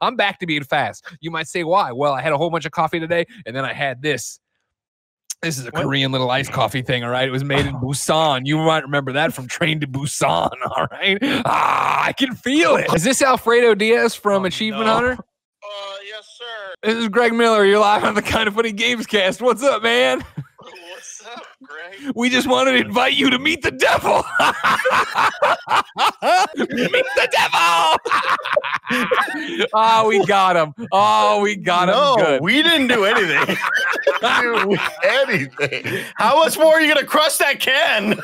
I'm back to being fast. You might say, why? Well, I had a whole bunch of coffee today, and then I had this. This is a Korean little iced coffee thing, all right? It was made in Busan. You might remember that from Train to Busan, all right? Ah, I can feel it. Is this Alfredo Diaz from Achievement Hunter? Yes, sir. This is Greg Miller. You're live on the Kind of Funny Games cast. What's up, man? What's up, Greg? We just wanted to invite you to meet the devil. Meet the devil! Oh, we got him. Oh, we got him good. We didn't do anything. Anything. How much more are you going to crush that can?